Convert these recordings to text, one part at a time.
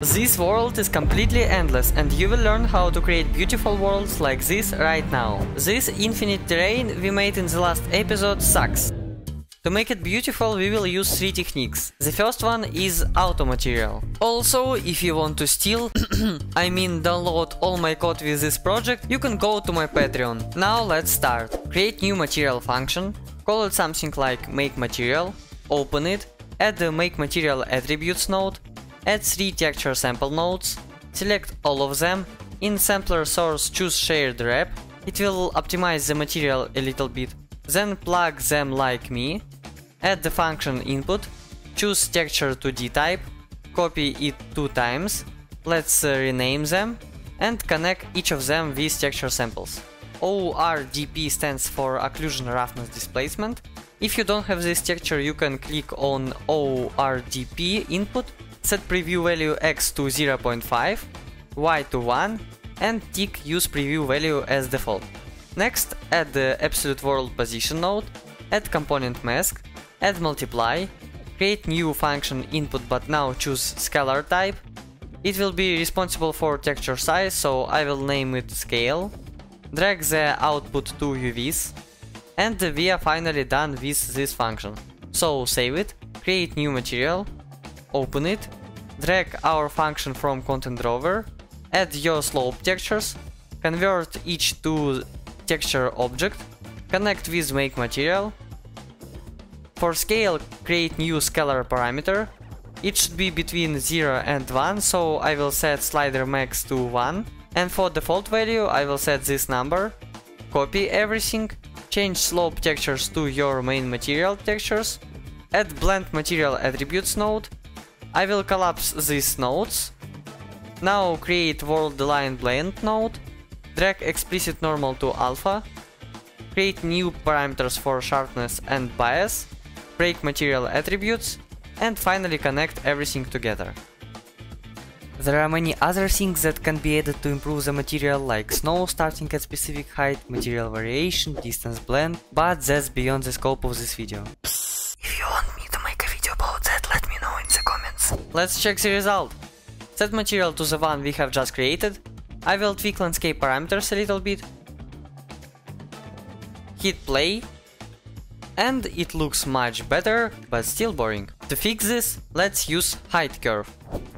This world is completely endless and you will learn how to create beautiful worlds like this right now. This infinite terrain we made in the last episode sucks. To make it beautiful we will use three techniques. The first one is auto material. Also, if you want to steal, download all my code with this project, you can go to my Patreon. Now let's start. Create new material function, call it something like make material, open it, add the make material attributes node, add 3 texture sample nodes, select all of them, in sampler source choose shared wrap, it will optimize the material a little bit, then plug them like me, add the function input, choose texture 2D type, copy it 2 times, let's rename them, and connect each of them with texture samples. ORDP stands for occlusion roughness displacement. If you don't have this texture, you can click on ORDP input, set preview value X to 0.5, Y to 1, and tick use preview value as default. Next, add the absolute world position node, add component mask, add multiply, create new function input, but now choose scalar type. It will be responsible for texture size, so I will name it scale. Drag the output to UVs, and we are finally done with this function. So save it, create new material, open it, drag our function from Content Rover, add your slope textures, convert each to texture object, connect with make material. For scale, create new scalar parameter. It should be between 0 and 1, so I will set slider max to 1. And for default value, I will set this number. Copy everything, change slope textures to your main material textures, add blend material attributes node. I will collapse these nodes. Now create world align blend node, drag explicit normal to alpha, create new parameters for sharpness and bias, break material attributes, and finally connect everything together. There are many other things that can be added to improve the material, like snow starting at specific height, material variation, distance blend, but that's beyond the scope of this video. If you want me to make a video about that, let me know in the comments. Let's check the result. Set material to the one we have just created. I will tweak landscape parameters a little bit. Hit play. And it looks much better, but still boring. To fix this, let's use height curve.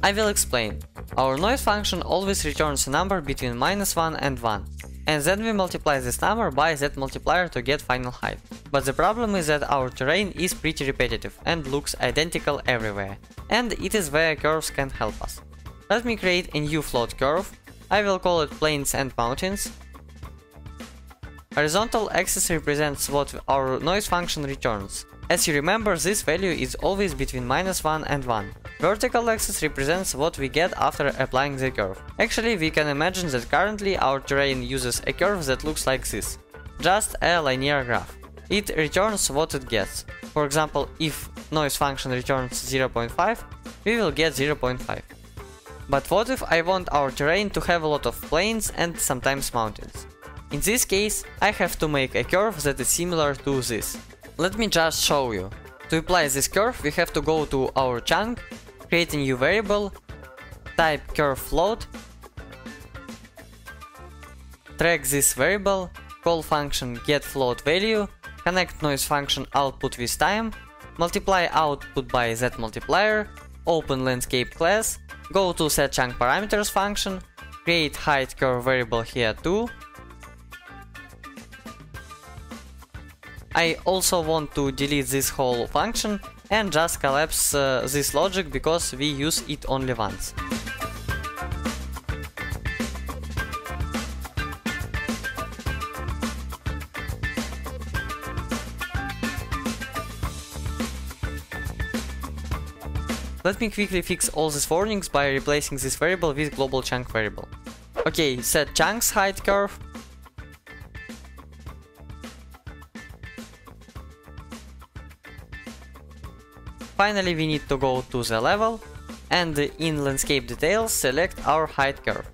I will explain. Our noise function always returns a number between -1 and 1, and then we multiply this number by that multiplier to get final height. But the problem is that our terrain is pretty repetitive and looks identical everywhere, and it is where curves can help us. Let me create a new float curve. I will call it plains and mountains. Horizontal axis represents what our noise function returns. As you remember, this value is always between -1 and 1. Vertical axis represents what we get after applying the curve. Actually, we can imagine that currently our terrain uses a curve that looks like this. Just a linear graph. It returns what it gets. For example, if noise function returns 0.5, we will get 0.5. But what if I want our terrain to have a lot of plains and sometimes mountains? In this case, I have to make a curve that is similar to this. Let me just show you. To apply this curve, we have to go to our chunk, create a new variable, type curve float, drag this variable, call function getFloatValue, connect noise function output with time, multiply output by that multiplier, open landscape class, go to setChunkParameters function, create height curve variable here too. I also want to delete this whole function and just collapse this logic because we use it only once. Let me quickly fix all these warnings by replacing this variable with global chunk variable. Okay, set chunks height curve. Finally, we need to go to the level and in landscape details select our height curve.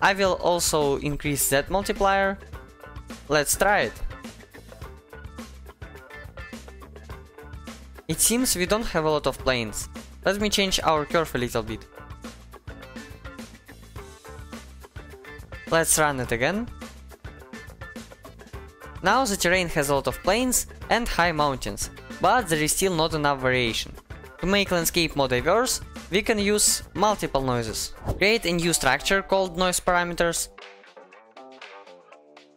I will also increase that multiplier. Let's try it. It seems we don't have a lot of planes. Let me change our curve a little bit. Let's run it again. Now the terrain has a lot of plains and high mountains, but there is still not enough variation. To make landscape more diverse, we can use multiple noises. Create a new structure called noise parameters.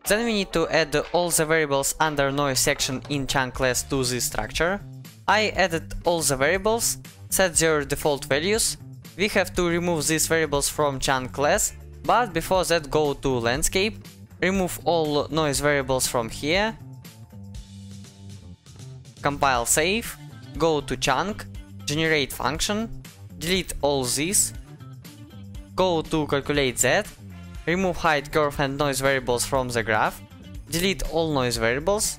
Then we need to add all the variables under noise section in chunk class to this structure. I added all the variables, set their default values. We have to remove these variables from chunk class, but before that go to landscape, remove all noise variables from here, compile save, go to chunk, generate function, delete all these, go to calculate that, remove height, curve and noise variables from the graph, delete all noise variables,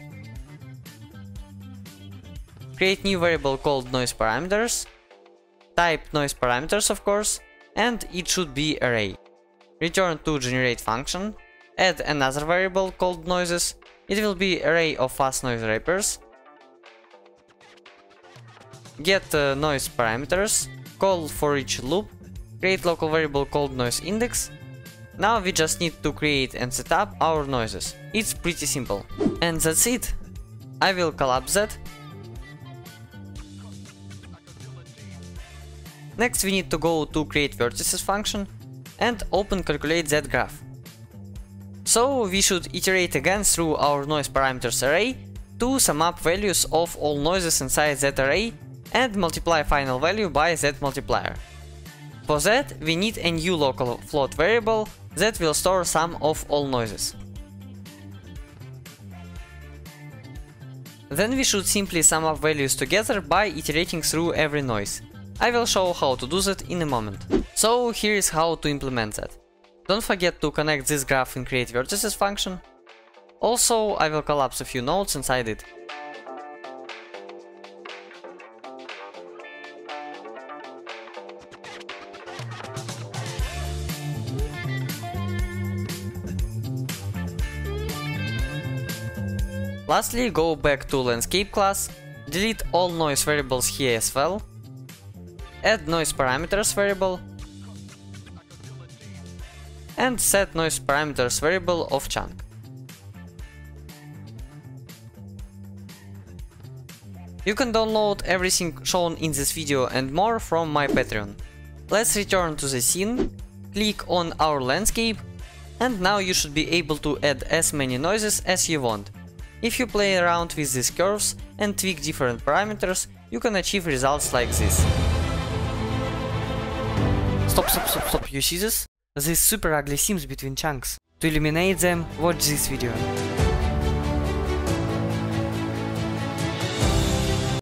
create new variable called noise parameters, type noise parameters of course, and it should be array. Return to generate function, add another variable called noises, it will be array of fast noise wrappers, get noise parameters, call for each loop, create local variable called noise index. Now we just need to create and set up our noises. It's pretty simple. And that's it. I will collapse that. Next we need to go to create vertices function and open calculate that graph. So we should iterate again through our noise parameters array to sum up values of all noises inside that array and multiply final value by that multiplier. For that we need a new local float variable that will store sum of all noises. Then we should simply sum up values together by iterating through every noise. I will show how to do that in a moment. So here is how to implement that. Don't forget to connect this graph in create vertices function. Also I will collapse a few nodes inside it. Lastly, go back to landscape class, delete all noise variables here as well, add noise parameters variable, and set noise parameters variable of chunk. You can download everything shown in this video and more from my Patreon. Let's return to the scene, click on our landscape, and now you should be able to add as many noises as you want. If you play around with these curves and tweak different parameters, you can achieve results like this. Stop, stop, stop, stop, you see this? These super ugly seams between chunks. To eliminate them, watch this video.